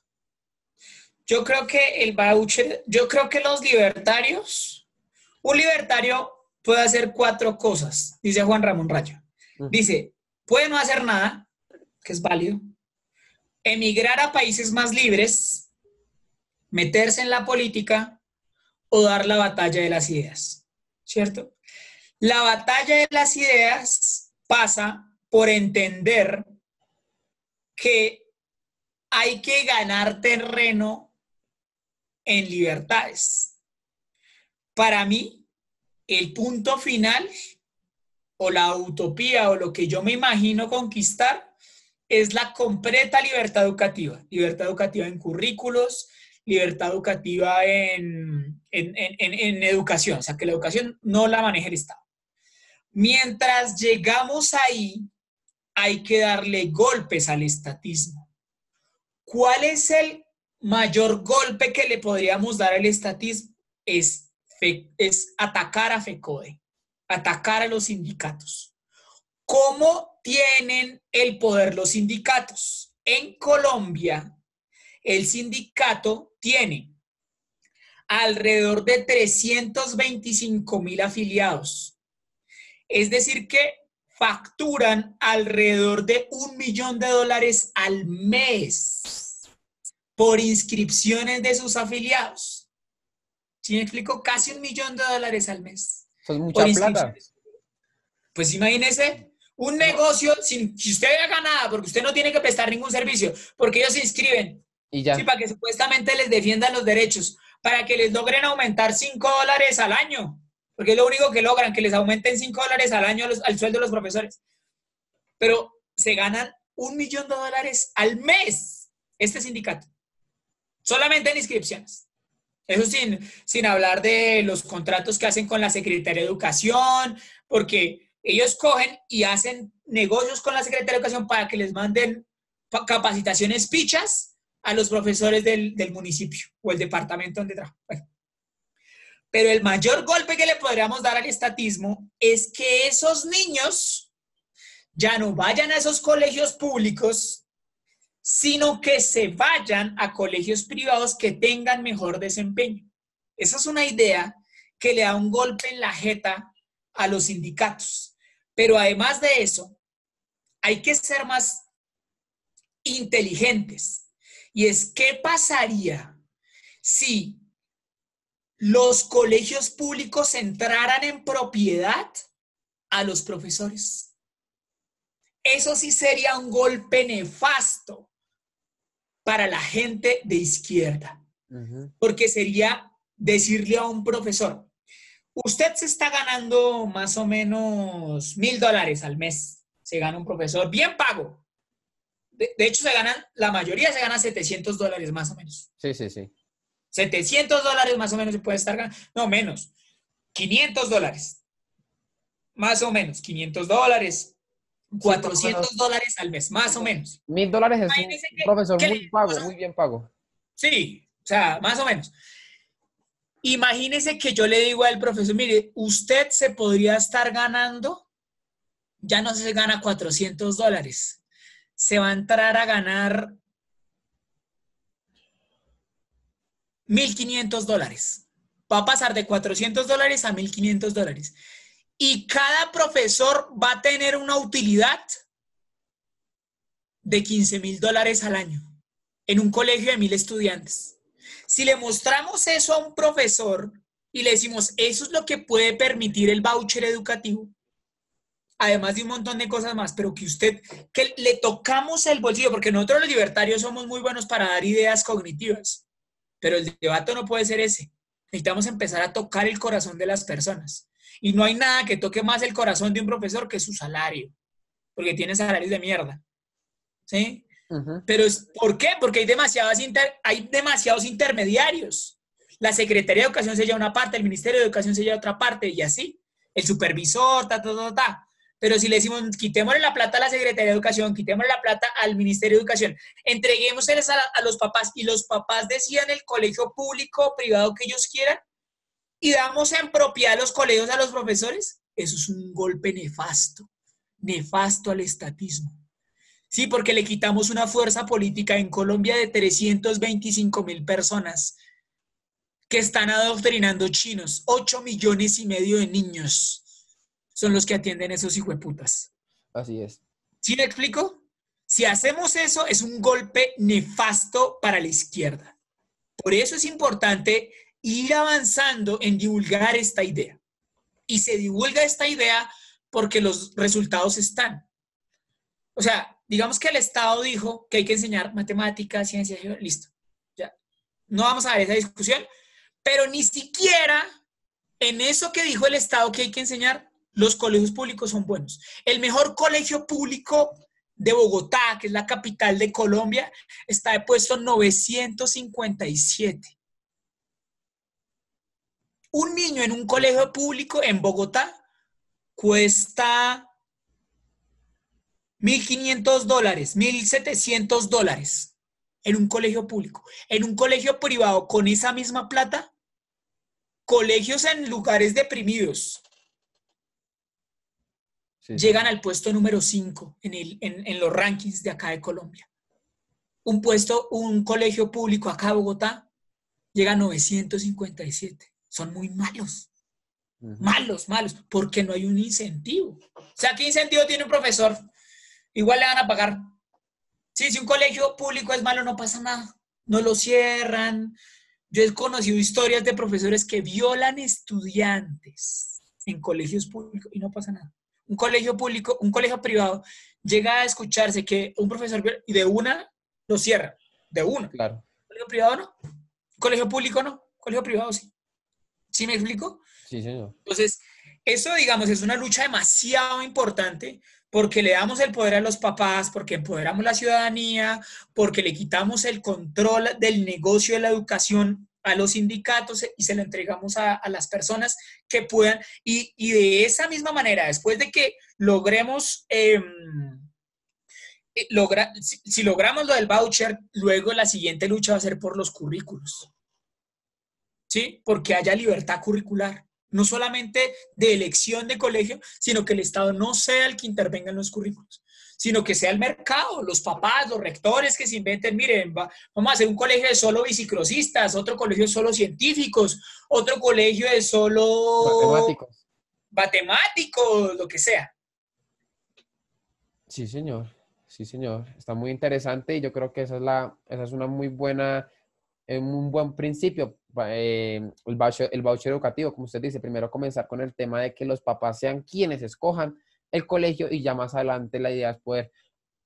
Yo creo que el voucher, yo creo que los libertarios, un libertario puede hacer cuatro cosas, dice Juan Ramón Rayo. Dice, puede no hacer nada, que es válido, emigrar a países más libres, meterse en la política o dar la batalla de las ideas, ¿cierto? La batalla de las ideas pasa por entender que hay que ganar terreno en libertades. Para mí, el punto final o la utopía o lo que yo me imagino conquistar es la completa libertad educativa en currículos, libertad educativa en educación, o sea, que la educación no la maneja el Estado. Mientras llegamos ahí, hay que darle golpes al estatismo. ¿Cuál es el mayor golpe que le podríamos dar al estatismo? Es atacar a FECODE, atacar a los sindicatos. ¿Cómo tienen el poder los sindicatos? En Colombia, el sindicato tiene alrededor de 325.000 afiliados. Es decir que facturan alrededor de $1 millón al mes por inscripciones de sus afiliados. ¿Sí me explico? Casi $1 millón al mes. Eso es mucha plata. Pues imagínese un negocio sin que usted haga nada, porque usted no tiene que prestar ningún servicio, porque ellos se inscriben. Y ya. Sí, para que supuestamente les defiendan los derechos, para que les logren aumentar $5 al año. Porque es lo único que logran, que les aumenten $5 al año al sueldo de los profesores. Pero se ganan $1 millón al mes, este sindicato. Solamente en inscripciones. Eso sin hablar de los contratos que hacen con la Secretaría de Educación, porque ellos cogen y hacen negocios con la Secretaría de Educación para que les manden capacitaciones pichas a los profesores del municipio o el departamento donde trabajan. Bueno. Pero el mayor golpe que le podríamos dar al estatismo es que esos niños ya no vayan a esos colegios públicos, sino que se vayan a colegios privados que tengan mejor desempeño. Esa es una idea que le da un golpe en la jeta a los sindicatos. Pero además de eso, hay que ser más inteligentes. Y es, ¿qué pasaría si los colegios públicos entraran en propiedad a los profesores? Eso sí sería un golpe nefasto para la gente de izquierda. Porque sería decirle a un profesor, usted se está ganando más o menos $1.000 al mes. Se gana un profesor bien pago. De hecho, la mayoría se gana $700 más o menos. Sí, sí, sí. $700 más o menos se puede estar ganando. No, menos. $500. Más o menos. $500. $400 al mes. Más o menos. $1.000 es un profesor muy pago, muy bien pago. Sí. O sea, más o menos. Imagínese que yo le digo al profesor, mire, usted se podría estar ganando, ya no se gana $400. Se va a entrar a ganar $1.500. Va a pasar de $400 a $1.500. Y cada profesor va a tener una utilidad de $15.000 al año en un colegio de 1.000 estudiantes. Si le mostramos eso a un profesor y le decimos, eso es lo que puede permitir el voucher educativo, además de un montón de cosas más, pero que le tocamos el bolsillo, porque nosotros los libertarios somos muy buenos para dar ideas cognitivas. Pero el debate no puede ser ese. Necesitamos empezar a tocar el corazón de las personas. Y no hay nada que toque más el corazón de un profesor que su salario. Porque tiene salarios de mierda. ¿Sí? Pero ¿por qué? Porque hay demasiados intermediarios. La Secretaría de Educación se lleva una parte, el Ministerio de Educación se lleva otra parte, y así. El supervisor, Pero si le decimos, quitémosle la plata a la Secretaría de Educación, quitémosle la plata al Ministerio de Educación, entreguémosles a los papás, y los papás decidan el colegio público o privado que ellos quieran, y damos en propiedad los colegios a los profesores, eso es un golpe nefasto, nefasto al estatismo. Sí, porque le quitamos una fuerza política en Colombia de 325.000 personas que están adoctrinando chinos. 8,5 millones de niños son los que atienden esos hijueputas. Así es. ¿Sí me explico? Si hacemos eso, es un golpe nefasto para la izquierda. Por eso es importante ir avanzando en divulgar esta idea. Y se divulga esta idea porque los resultados están. O sea, digamos que el Estado dijo que hay que enseñar matemáticas, ciencias, listo. Ya. No vamos a ver esa discusión, pero ni siquiera en eso que dijo el Estado que hay que enseñar, los colegios públicos son buenos. El mejor colegio público de Bogotá, que es la capital de Colombia, está de puesto 957. Un niño en un colegio público en Bogotá cuesta $1.500, $1.700 en un colegio público. En un colegio privado, con esa misma plata, colegios en lugares deprimidos llegan al puesto número 5 en los rankings de acá de Colombia. Un colegio público acá de Bogotá llega a 957. Son muy malos, malos, malos, porque no hay un incentivo. O sea, ¿qué incentivo tiene un profesor? Igual le van a pagar. Sí, si un colegio público es malo, no pasa nada. No lo cierran. Yo he conocido historias de profesores que violan estudiantes en colegios públicos y no pasa nada. Un colegio público, un colegio privado, llega a escucharse que un profesor viola y de una lo cierran. De una. Claro. ¿Un colegio privado no? ¿Un colegio público no? ¿Un colegio privado sí? ¿Sí me explico? Sí, señor. Entonces, eso, digamos, es una lucha demasiado importante porque le damos el poder a los papás, porque empoderamos la ciudadanía, porque le quitamos el control del negocio de la educación a los sindicatos y se lo entregamos a las personas que puedan. Y de esa misma manera, después de que logremos, si logramos lo del voucher, luego la siguiente lucha va a ser por los currículos. ¿Sí? Porque haya libertad curricular, no solamente de elección de colegio, sino que el Estado no sea el que intervenga en los currículos, sino que sea el mercado, los papás, los rectores que se inventen, miren, vamos a hacer un colegio de solo biciclosistas, otro colegio de solo científicos, otro colegio de solo matemáticos, lo que sea. Sí, señor. Sí, señor. Está muy interesante y yo creo que esa es una muy buena, un buen principio. El voucher educativo, como usted dice, primero comenzar con el tema de que los papás sean quienes escojan el colegio y ya más adelante la idea es poder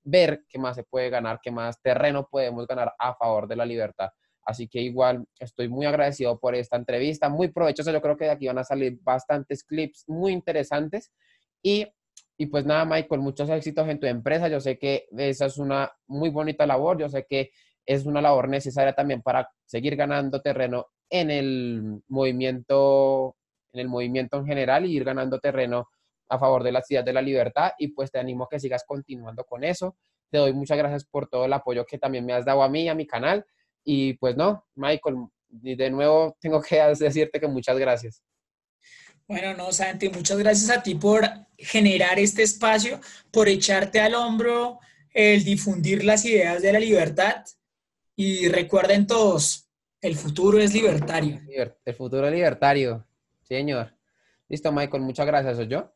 ver qué más se puede ganar, qué más terreno podemos ganar a favor de la libertad. Así que igual estoy muy agradecido por esta entrevista, muy provechosa. Yo creo que de aquí van a salir bastantes clips muy interesantes y pues nada, Michael, muchos éxitos en tu empresa. Yo sé que esa es una muy bonita labor, yo sé que es una labor necesaria también para seguir ganando terreno en el movimiento en general y ir ganando terreno a favor de la ciudad de la libertad, y pues te animo a que sigas continuando con eso. Te doy muchas gracias por todo el apoyo que también me has dado a mí, a mi canal, y pues no, Michael, de nuevo tengo que decirte que muchas gracias. Bueno, no, Santi, muchas gracias a ti por generar este espacio, por echarte al hombro el difundir las ideas de la libertad, y recuerden todos, el futuro es libertario. El futuro es libertario, señor. Listo, Michael, muchas gracias. ¿Soy yo?